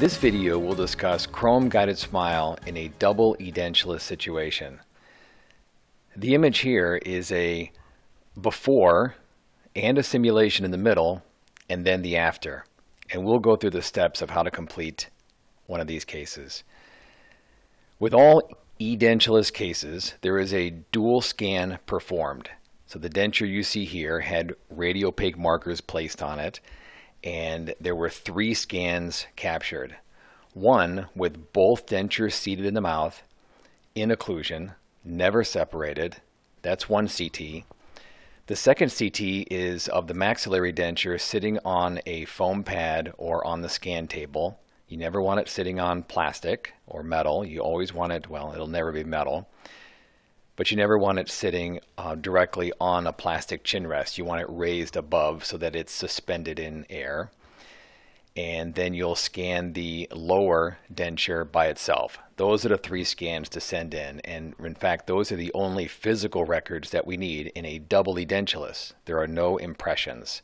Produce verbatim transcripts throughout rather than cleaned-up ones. This video will discuss CHROME guided smile in a double edentulous situation. The image here is a before and a simulation in the middle, and then the after. And we'll go through the steps of how to complete one of these cases. With all edentulous cases, there is a dual scan performed. So the denture you see here had radiopaque markers placed on it, and there were three scans captured. One with both dentures seated in the mouth, in occlusion, never separated. That's one C T. The second C T is of the maxillary denture sitting on a foam pad or on the scan table. You never want it sitting on plastic or metal. You always want it, well, it'll never be metal, but you never want it sitting uh, directly on a plastic chin rest. You want it raised above so that it's suspended in air. And then you'll scan the lower denture by itself. Those are the three scans to send in. And in fact, those are the only physical records that we need in a double edentulous. There are no impressions.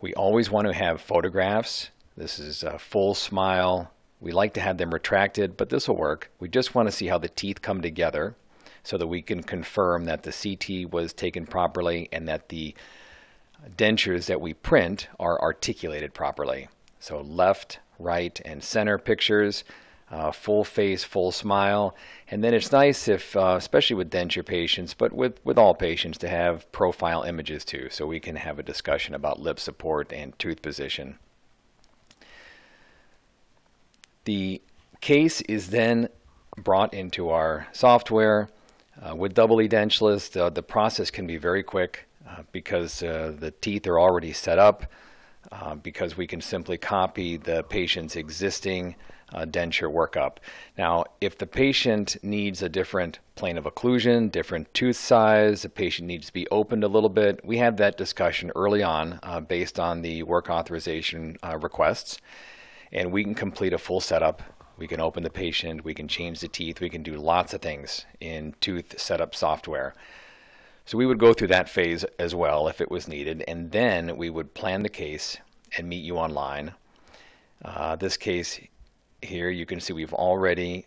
We always want to have photographs. This is a full smile. We like to have them retracted, but this will work. We just want to see how the teeth come together, so that we can confirm that the C T was taken properly and that the dentures that we print are articulated properly. So left, right, and center pictures, uh, full face, full smile. And then it's nice if, uh, especially with denture patients, but with, with all patients, to have profile images too, so we can have a discussion about lip support and tooth position. The case is then brought into our software. Uh, with double edentulous, uh, the process can be very quick uh, because uh, the teeth are already set up, uh, because we can simply copy the patient's existing uh, denture workup. Now, if the patient needs a different plane of occlusion, different tooth size, the patient needs to be opened a little bit, we have that discussion early on uh, based on the work authorization uh, requests, and we can complete a full setup. We can open the patient, we can change the teeth, we can do lots of things in tooth setup software. So we would go through that phase as well if it was needed, and then we would plan the case and meet you online. Uh, this case here, you can see we've already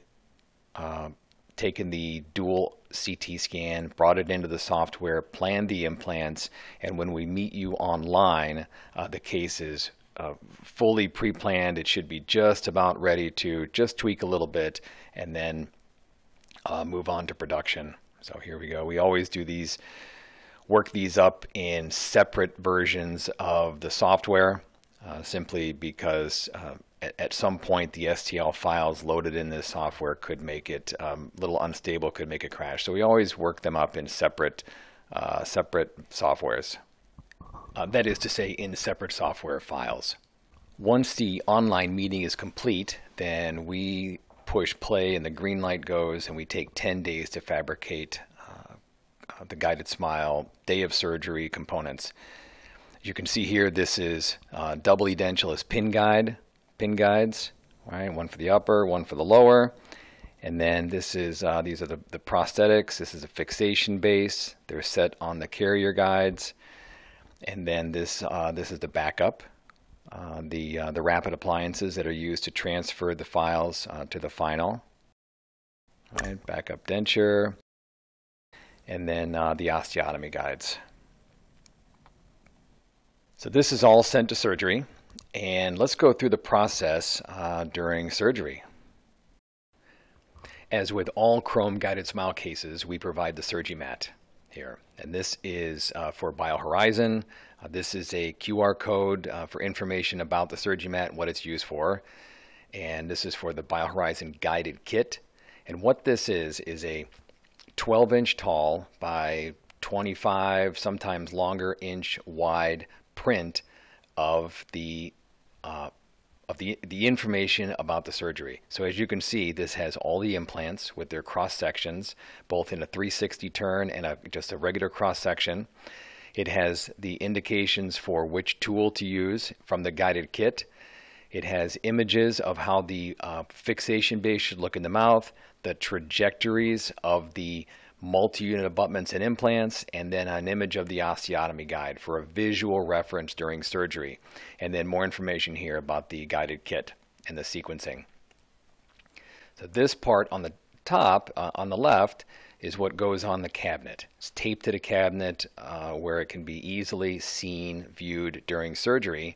uh, taken the dual C T scan, brought it into the software, planned the implants, and when we meet you online, uh, the case is Uh, fully pre-planned. It should be just about ready to just tweak a little bit and then uh, move on to production. So here we go. We always do these, work these up in separate versions of the software, uh, simply because uh, at, at some point the S T L files loaded in this software could make it a um, little unstable, could make it crash. So we always work them up in separate, uh, separate softwares. Uh, that is to say, in separate software files. Once the online meeting is complete, then we push play and the green light goes, and we take ten days to fabricate uh, uh, the guided smile day of surgery components. You can see here, this is uh, double edentulous pin guide, pin guides, right? One for the upper, one for the lower. And then this is, uh, these are the, the prosthetics. This is a fixation base. They're set on the carrier guides. And then this, uh, this is the backup, uh, the, uh, the rapid appliances that are used to transfer the files uh, to the final. All right, backup denture, and then uh, the osteotomy guides. So this is all sent to surgery, and let's go through the process uh, during surgery. As with all CHROME guided smile cases, we provide the SurgiMat here. And this is uh, for BioHorizon. Uh, this is a Q R code uh, for information about the SurgiMat and what it's used for. And this is for the BioHorizon guided kit. And what this is, is a twelve inch tall by twenty-five, sometimes longer inch wide print of the uh, of the, the information about the surgery. So as you can see, this has all the implants with their cross sections, both in a three sixty turn and a, just a regular cross section. It has the indications for which tool to use from the guided kit. It has images of how the uh, fixation base should look in the mouth, the trajectories of the multi-unit abutments and implants, and then an image of the osteotomy guide for a visual reference during surgery. And then more information here about the guided kit. and the sequencing. So this part on the top, uh, on the left, is what goes on the cabinet. It's taped to the cabinet uh, where it can be easily seen, viewed during surgery.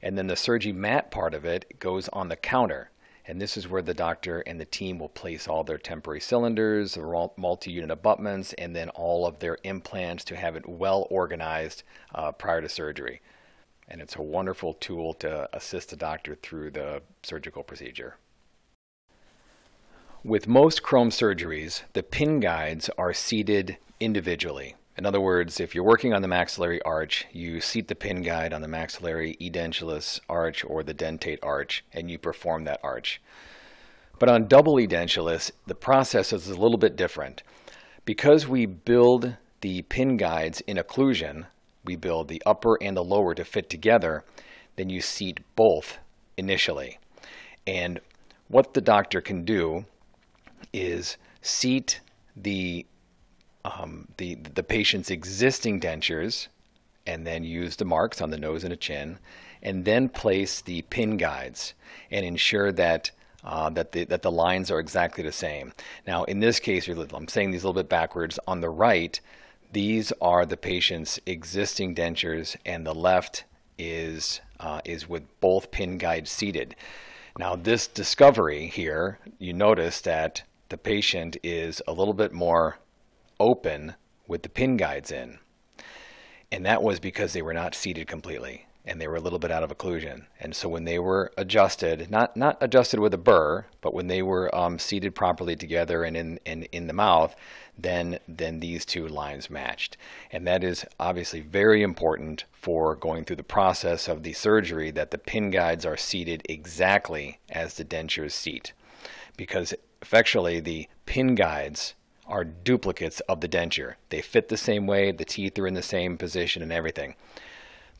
And then the SurgiMat part of it goes on the counter. And this is where the doctor and the team will place all their temporary cylinders, multi-unit abutments, and then all of their implants to have it well organized uh, prior to surgery. And it's a wonderful tool to assist the doctor through the surgical procedure. With most CHROME surgeries, the pin guides are seated individually. In other words, if you're working on the maxillary arch, you seat the pin guide on the maxillary edentulous arch or the dentate arch, and you perform that arch. But on double edentulous, the process is a little bit different. Because we build the pin guides in occlusion, we build the upper and the lower to fit together, then you seat both initially. And what the doctor can do is seat the, um, the, the patient's existing dentures and then use the marks on the nose and the chin, and then place the pin guides and ensure that, uh, that, the, that the lines are exactly the same. Now in this case, I'm saying these a little bit backwards, on the right, these are the patient's existing dentures and the left is, uh, is with both pin guides seated. Now this discovery here, you notice that the patient is a little bit more open with the pin guides in. And that was because they were not seated completely and they were a little bit out of occlusion. And so when they were adjusted, not, not adjusted with a burr, but when they were um, seated properly together and in, and in the mouth, then, then these two lines matched. And that is obviously very important for going through the process of the surgery, that the pin guides are seated exactly as the dentures seat. Because effectually the pin guides are duplicates of the denture. They fit the same way, the teeth are in the same position and everything.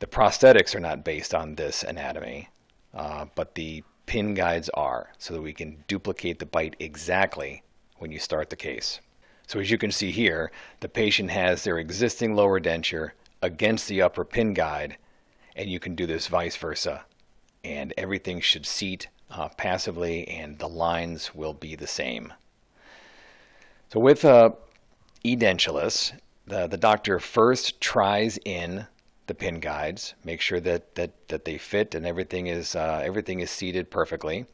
The prosthetics are not based on this anatomy, uh, but the pin guides are, so that we can duplicate the bite exactly when you start the case. So as you can see here, the patient has their existing lower denture against the upper pin guide, and you can do this vice versa. And everything should seat uh, passively, and the lines will be the same. So with uh, edentulous, the, the doctor first tries in the pin guides, make sure that, that, that they fit and everything is, uh, everything is seated perfectly.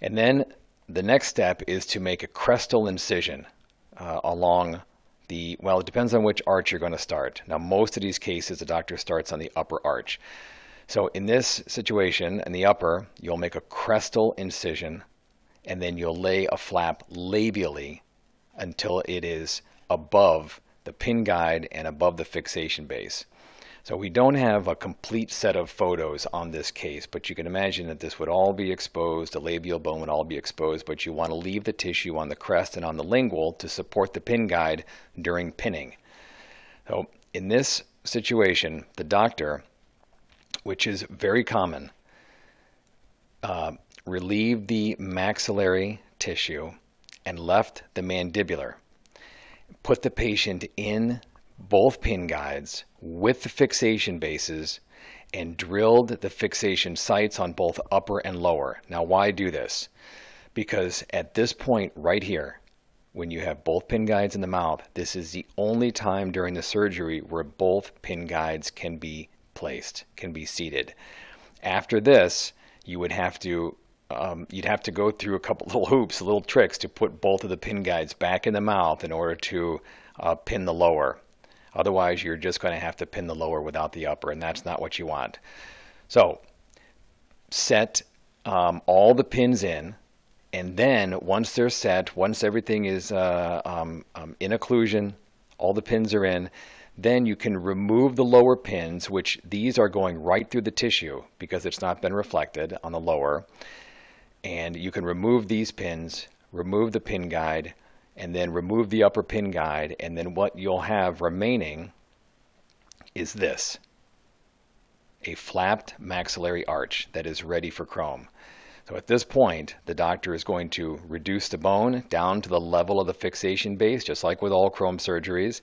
And then the next step is to make a crestal incision. Uh, along the, well, it depends on which arch you're going to start. Now, most of these cases, the doctor starts on the upper arch. So in this situation, in the upper, you'll make a crestal incision, and then you'll lay a flap labially until it is above the pin guide and above the fixation base. So we don't have a complete set of photos on this case, but you can imagine that this would all be exposed, the labial bone would all be exposed, but you want to leave the tissue on the crest and on the lingual to support the pin guide during pinning. So in this situation, the doctor, which is very common, uh, relieved the maxillary tissue and left the mandibular, put the patient in both pin guides with the fixation bases, and drilled the fixation sites on both upper and lower. Now why do this? Because at this point right here, when you have both pin guides in the mouth, this is the only time during the surgery where both pin guides can be placed, can be seated. After this, you would have to Um, you'd have to go through a couple little hoops, little tricks to put both of the pin guides back in the mouth in order to uh, pin the lower. Otherwise, you're just going to have to pin the lower without the upper, and that's not what you want. So set um, all the pins in, and then once they're set, once everything is uh, um, um, in occlusion, all the pins are in, then you can remove the lower pins, which these are going right through the tissue because it's not been reflected on the lower. And you can remove these pins, remove the pin guide, and then remove the upper pin guide. And then what you'll have remaining is this, a flapped maxillary arch that is ready for CHROME. So at this point, the doctor is going to reduce the bone down to the level of the fixation base, just like with all CHROME surgeries,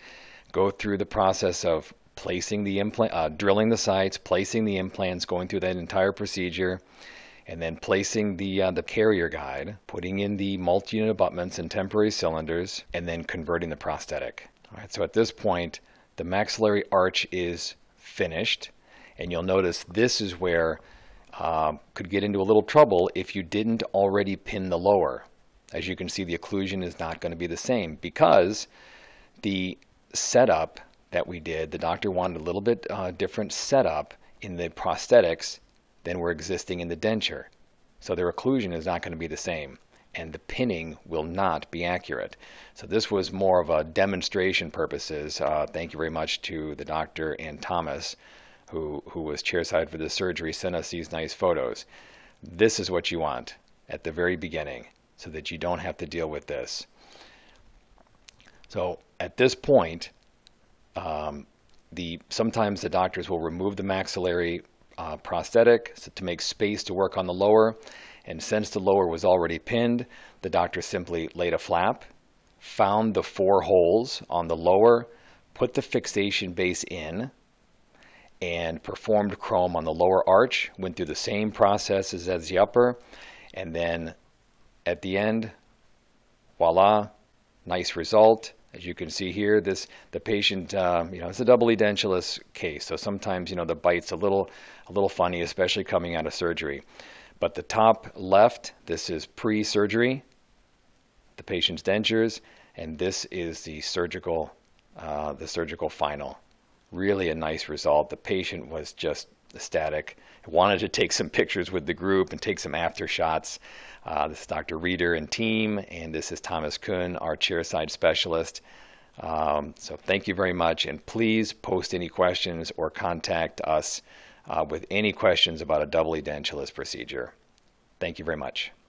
go through the process of placing the implant, uh, drilling the sites, placing the implants, going through that entire procedure. and then placing the, uh, the carrier guide, putting in the multi-unit abutments and temporary cylinders, and then converting the prosthetic. All right, so at this point, the maxillary arch is finished, and you'll notice this is where uh, could get into a little trouble if you didn't already pin the lower. As you can see, the occlusion is not going to be the same because the setup that we did, the doctor wanted a little bit uh, different setup in the prosthetics than were existing in the denture. So their occlusion is not going to be the same, and the pinning will not be accurate. So this was more of a demonstration purposes. Uh, thank you very much to the doctor and Thomas, who, who was chairside for the surgery, sent us these nice photos. This is what you want at the very beginning so that you don't have to deal with this. So at this point, um, the, sometimes the doctors will remove the maxillary Uh, prosthetic so to make space to work on the lower, and since the lower was already pinned, the doctor simply laid a flap, found the four holes on the lower, put the fixation base in, and performed chrome on the lower arch, went through the same processes as the upper, and then at the end, voila, nice result. As you can see here, this the patient, uh, you know, it's a doubly dentulous case, so sometimes, you know, the bite's a little, a little funny, especially coming out of surgery. But the top left, this is pre-surgery, the patient's dentures, and this is the surgical, uh, the surgical final. Really a nice result. The patient was just ecstatic. Wanted to take some pictures with the group and take some after shots. Uh, this is Doctor Reeder and team, and this is Thomas Kuhn, our chairside specialist. Um, so thank you very much, and please post any questions or contact us uh, with any questions about a doubly dentulous procedure. Thank you very much.